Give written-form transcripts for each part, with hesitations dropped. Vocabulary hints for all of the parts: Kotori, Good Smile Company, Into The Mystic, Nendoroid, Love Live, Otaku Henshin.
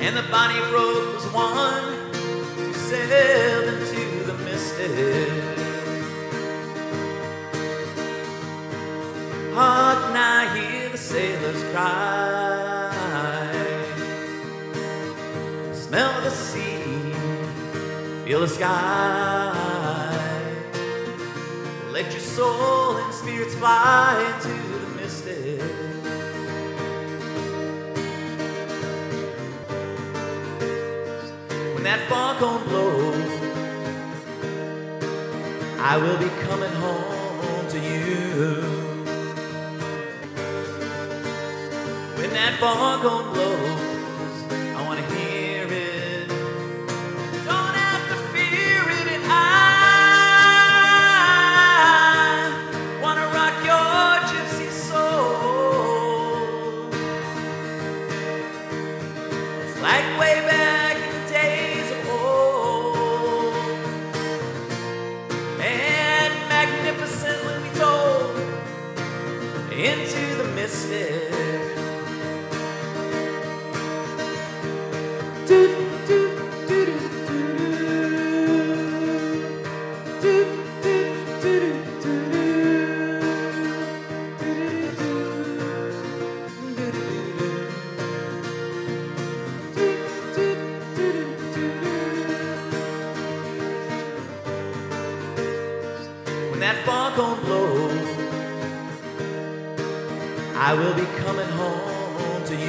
and the body broke was one to sail into the mystic. Hark, now hear the sailors cry, smell the sea, feel the sky, let your soul and spirits fly into the mystic. When that foghorn blows, I will be coming home to you. When that foghorn blows, I want to hear it. Don't have to fear it, and I want to rock your gypsy soul. It's like way back. Into the mystic. Do do do do do do do do do do. When that foghorn blows, I will be coming home to you.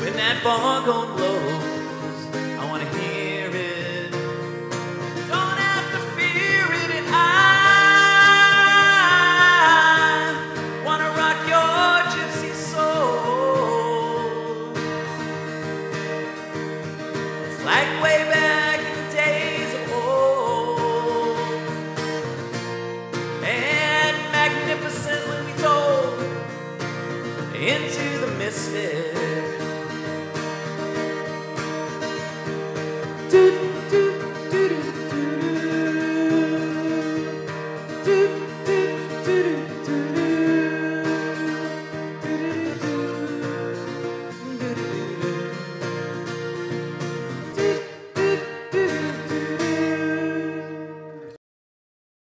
When that foghorn blows, I want to hear it. Don't have to fear it, and I want to rock your gypsy soul. It's like way back. Into the mystic.